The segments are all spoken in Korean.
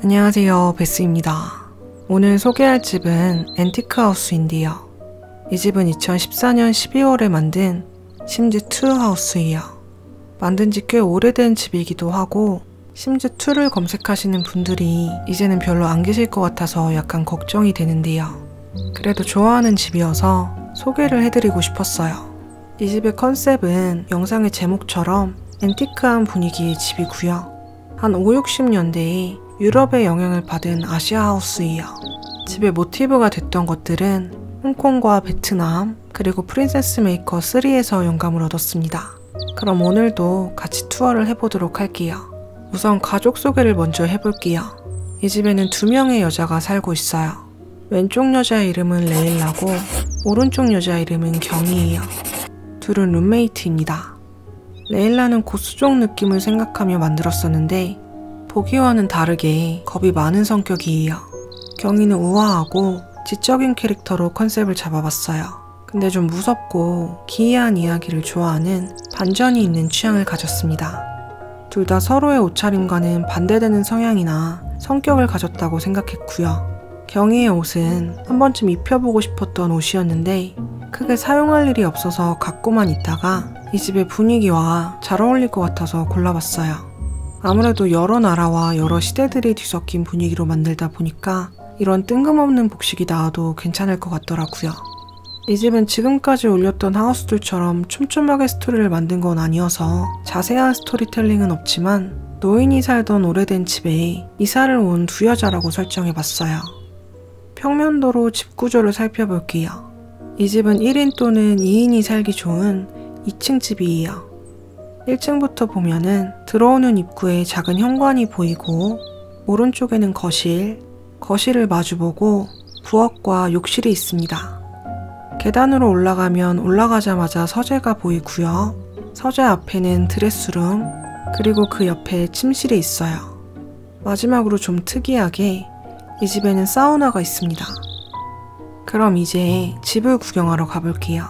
안녕하세요, 베스입니다. 오늘 소개할 집은 앤티크하우스인데요. 이 집은 2014년 12월에 만든 심즈2 하우스예요. 만든 지 꽤 오래된 집이기도 하고 심즈2를 검색하시는 분들이 이제는 별로 안 계실 것 같아서 약간 걱정이 되는데요. 그래도 좋아하는 집이어서 소개를 해드리고 싶었어요. 이 집의 컨셉은 영상의 제목처럼 앤티크한 분위기의 집이고요. 한 50~60년대에 유럽의 영향을 받은 아시아 하우스예요. 집의 모티브가 됐던 것들은 홍콩과 베트남 그리고 프린세스 메이커 3에서 영감을 얻었습니다. 그럼 오늘도 같이 투어를 해보도록 할게요. 우선 가족 소개를 먼저 해볼게요. 이 집에는 2명의 여자가 살고 있어요. 왼쪽 여자의 이름은 레일라고 오른쪽 여자의 이름은 경이예요. 둘은 룸메이트입니다. 레일라는 고수족 느낌을 생각하며 만들었었는데 보기와는 다르게 겁이 많은 성격이에요. 경이는 우아하고 지적인 캐릭터로 컨셉을 잡아봤어요. 근데 좀 무섭고 기이한 이야기를 좋아하는 반전이 있는 취향을 가졌습니다. 둘 다 서로의 옷차림과는 반대되는 성향이나 성격을 가졌다고 생각했고요. 경희의 옷은 한 번쯤 입혀보고 싶었던 옷이었는데 크게 사용할 일이 없어서 갖고만 있다가 이 집의 분위기와 잘 어울릴 것 같아서 골라봤어요. 아무래도 여러 나라와 여러 시대들이 뒤섞인 분위기로 만들다 보니까 이런 뜬금없는 복식이 나와도 괜찮을 것 같더라고요. 이 집은 지금까지 올렸던 하우스들처럼 촘촘하게 스토리를 만든 건 아니어서 자세한 스토리텔링은 없지만 노인이 살던 오래된 집에 이사를 온 2 여자라고 설정해봤어요. 평면도로 집 구조를 살펴볼게요. 이 집은 1인 또는 2인이 살기 좋은 2층 집이에요. 1층부터 보면은 들어오는 입구에 작은 현관이 보이고 오른쪽에는 거실을 마주보고 부엌과 욕실이 있습니다. 계단으로 올라가면 올라가자마자 서재가 보이고요. 서재 앞에는 드레스룸 그리고 그 옆에 침실이 있어요. 마지막으로 좀 특이하게 이 집에는 사우나가 있습니다. 그럼 이제 집을 구경하러 가볼게요.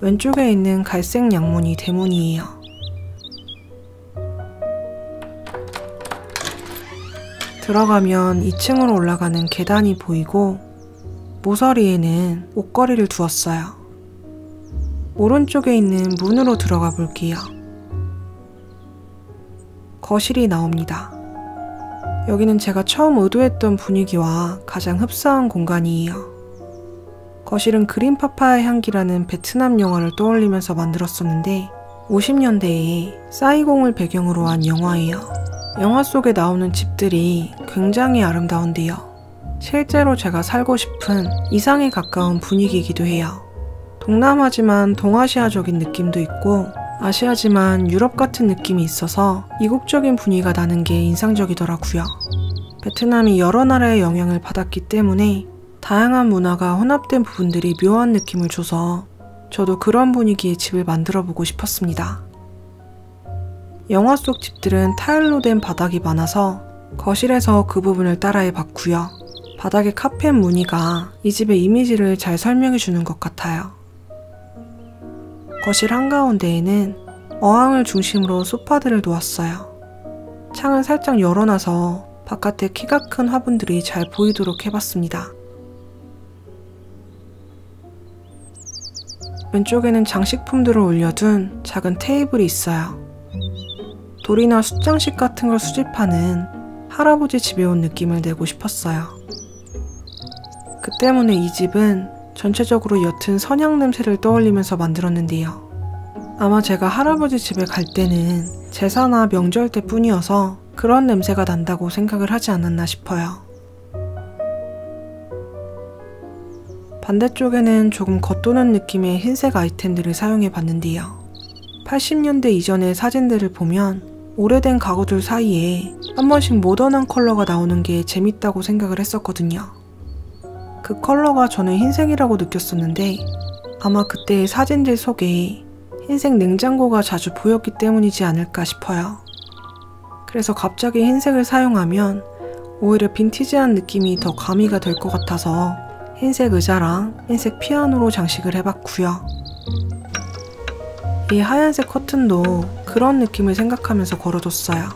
왼쪽에 있는 갈색 양문이 대문이에요. 들어가면 2층으로 올라가는 계단이 보이고 모서리에는 옷걸이를 두었어요. 오른쪽에 있는 문으로 들어가 볼게요. 거실이 나옵니다. 여기는 제가 처음 의도했던 분위기와 가장 흡사한 공간이에요. 거실은 그린 파파의 향기라는 베트남 영화를 떠올리면서 만들었었는데 50년대에 사이공을 배경으로 한 영화예요. 영화 속에 나오는 집들이 굉장히 아름다운데요. 실제로 제가 살고 싶은 이상에 가까운 분위기이기도 해요. 동남아지만 동아시아적인 느낌도 있고 아시아지만 유럽 같은 느낌이 있어서 이국적인 분위기가 나는 게 인상적이더라고요. 베트남이 여러 나라의 영향을 받았기 때문에 다양한 문화가 혼합된 부분들이 묘한 느낌을 줘서 저도 그런 분위기의 집을 만들어 보고 싶었습니다. 영화 속 집들은 타일로 된 바닥이 많아서 거실에서 그 부분을 따라해 봤고요. 바닥에 카펫 무늬가 이 집의 이미지를 잘 설명해 주는 것 같아요. 거실 한가운데에는 어항을 중심으로 소파들을 놓았어요. 창을 살짝 열어놔서 바깥에 키가 큰 화분들이 잘 보이도록 해봤습니다. 왼쪽에는 장식품들을 올려둔 작은 테이블이 있어요. 돌이나 숫장식 같은 걸 수집하는 할아버지 집에 온 느낌을 내고 싶었어요. 그 때문에 이 집은 전체적으로 옅은 선향 냄새를 떠올리면서 만들었는데요. 아마 제가 할아버지 집에 갈 때는 제사나 명절 때 뿐이어서 그런 냄새가 난다고 생각을 하지 않았나 싶어요. 반대쪽에는 조금 겉도는 느낌의 흰색 아이템들을 사용해 봤는데요. 80년대 이전의 사진들을 보면 오래된 가구들 사이에 한 번씩 모던한 컬러가 나오는 게 재밌다고 생각을 했었거든요. 그 컬러가 저는 흰색이라고 느꼈었는데 아마 그때의 사진들 속에 흰색 냉장고가 자주 보였기 때문이지 않을까 싶어요. 그래서 갑자기 흰색을 사용하면 오히려 빈티지한 느낌이 더 가미가 될 것 같아서 흰색 의자랑 흰색 피아노로 장식을 해봤고요. 이 하얀색 커튼도 그 그런 느낌을 생각하면서 걸어줬어요.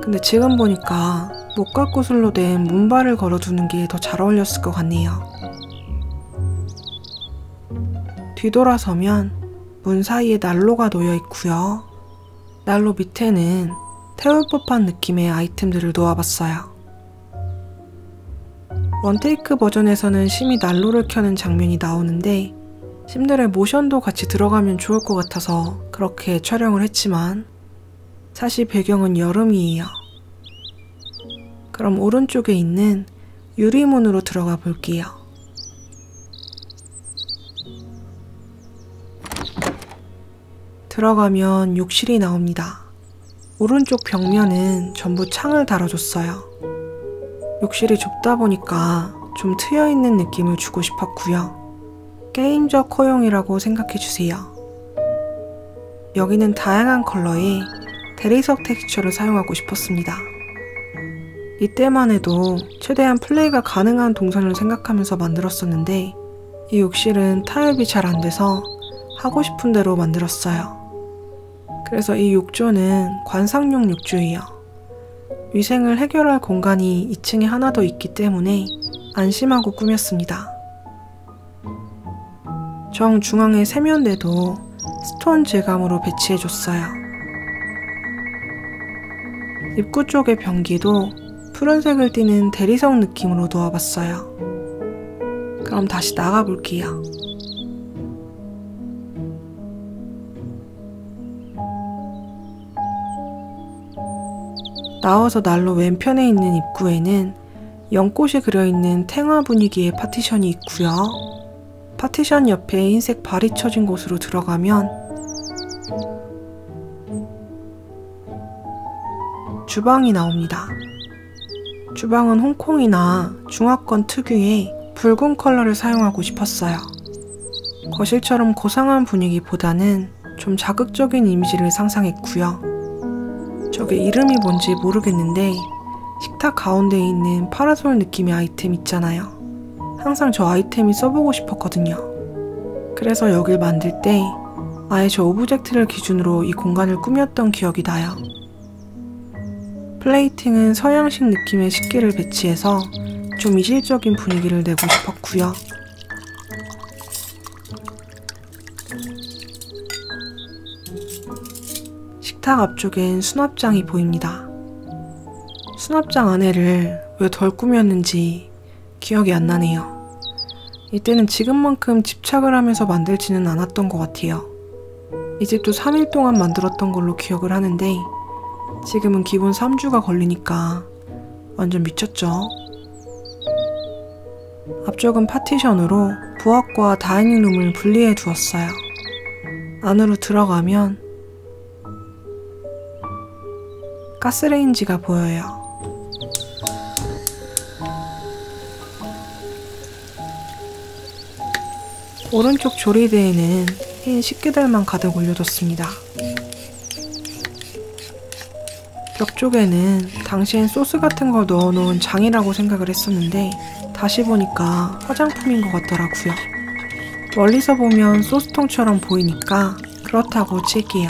근데 지금 보니까 목각 구슬로 된 문발을 걸어주는 게 더 잘 어울렸을 것 같네요. 뒤돌아서면 문 사이에 난로가 놓여 있고요. 난로 밑에는 태울 법한 느낌의 아이템들을 놓아봤어요. 원테이크 버전에서는 심이 난로를 켜는 장면이 나오는데 심들의 모션도 같이 들어가면 좋을 것 같아서 그렇게 촬영을 했지만 사실 배경은 여름이에요. 그럼 오른쪽에 있는 유리문으로 들어가 볼게요. 들어가면 욕실이 나옵니다. 오른쪽 벽면은 전부 창을 달아줬어요. 욕실이 좁다 보니까 좀 트여있는 느낌을 주고 싶었고요. 게임적 허용이라고 생각해주세요. 여기는 다양한 컬러의 대리석 텍스처를 사용하고 싶었습니다. 이때만 해도 최대한 플레이가 가능한 동선을 생각하면서 만들었었는데 이 욕실은 타협이 잘 안돼서 하고 싶은 대로 만들었어요. 그래서 이 욕조는 관상용 욕조예요. 위생을 해결할 공간이 2층에 하나 더 있기 때문에 안심하고 꾸몄습니다. 정중앙에 세면대도 스톤 질감으로 배치해줬어요. 입구 쪽의 변기도 푸른색을 띠는 대리석 느낌으로 놓아봤어요. 그럼 다시 나가볼게요. 나와서 난로 왼편에 있는 입구에는 연꽃이 그려있는 탱화 분위기의 파티션이 있고요. 파티션 옆에 흰색 발이 쳐진 곳으로 들어가면 주방이 나옵니다. 주방은 홍콩이나 중화권 특유의 붉은 컬러를 사용하고 싶었어요. 거실처럼 고상한 분위기보다는 좀 자극적인 이미지를 상상했고요. 저게 이름이 뭔지 모르겠는데 식탁 가운데 있는 파라솔 느낌의 아이템 있잖아요. 항상 저 아이템이 써보고 싶었거든요. 그래서 여길 만들 때 아예 저 오브젝트를 기준으로 이 공간을 꾸몄던 기억이 나요. 플레이팅은 서양식 느낌의 식기를 배치해서 좀 이질적인 분위기를 내고 싶었고요. 식탁 앞쪽엔 수납장이 보입니다. 수납장 안에를 왜 덜 꾸몄는지 기억이 안 나네요. 이때는 지금만큼 집착을 하면서 만들지는 않았던 것 같아요. 이 집도 3일 동안 만들었던 걸로 기억을 하는데 지금은 기본 3주가 걸리니까 완전 미쳤죠. 앞쪽은 파티션으로 부엌과 다이닝룸을 분리해 두었어요. 안으로 들어가면 가스레인지가 보여요. 오른쪽 조리대에는 흰 식기들만 가득 올려뒀습니다. 벽 쪽에는 당시엔 소스 같은 걸 넣어놓은 장이라고 생각을 했었는데 다시 보니까 화장품인 것 같더라고요. 멀리서 보면 소스통처럼 보이니까 그렇다고 칠게요.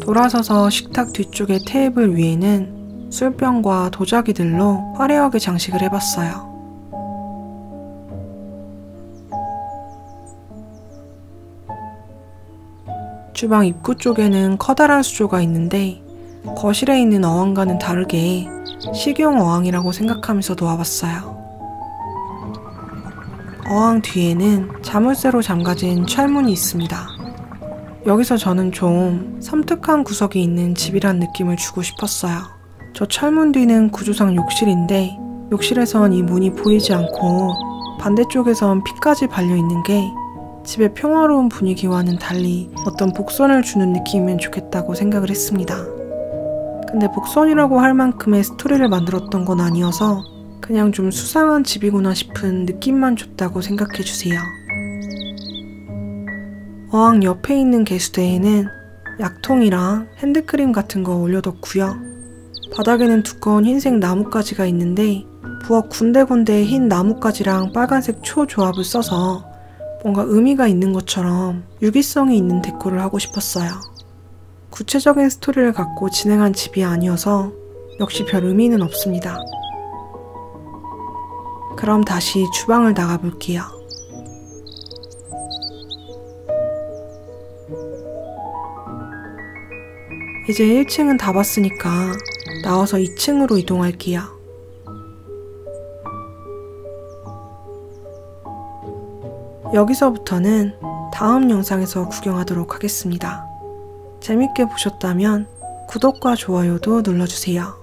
돌아서서 식탁 뒤쪽의 테이블 위에는 술병과 도자기들로 화려하게 장식을 해봤어요. 주방 입구 쪽에는 커다란 수조가 있는데 거실에 있는 어항과는 다르게 식용 어항이라고 생각하면서 놓아봤어요. 어항 뒤에는 자물쇠로 잠가진 철문이 있습니다. 여기서 저는 좀 섬뜩한 구석이 있는 집이란 느낌을 주고 싶었어요. 저 철문 뒤는 구조상 욕실인데 욕실에선 이 문이 보이지 않고 반대쪽에선 피까지 발려있는 게 집의 평화로운 분위기와는 달리 어떤 복선을 주는 느낌이면 좋겠다고 생각을 했습니다. 근데 복선이라고 할 만큼의 스토리를 만들었던 건 아니어서 그냥 좀 수상한 집이구나 싶은 느낌만 줬다고 생각해주세요. 어항 옆에 있는 개수대에는 약통이랑 핸드크림 같은 거 올려뒀고요. 바닥에는 두꺼운 흰색 나뭇가지가 있는데 부엌 군데군데 흰 나뭇가지랑 빨간색 초 조합을 써서 뭔가 의미가 있는 것처럼 유기성이 있는 데코를 하고 싶었어요. 구체적인 스토리를 갖고 진행한 집이 아니어서 역시 별 의미는 없습니다. 그럼 다시 주방을 나가볼게요. 이제 1층은 다 봤으니까 나와서 2층으로 이동할게요. 여기서부터는 다음 영상에서 구경하도록 하겠습니다. 재밌게 보셨다면 구독과 좋아요도 눌러주세요.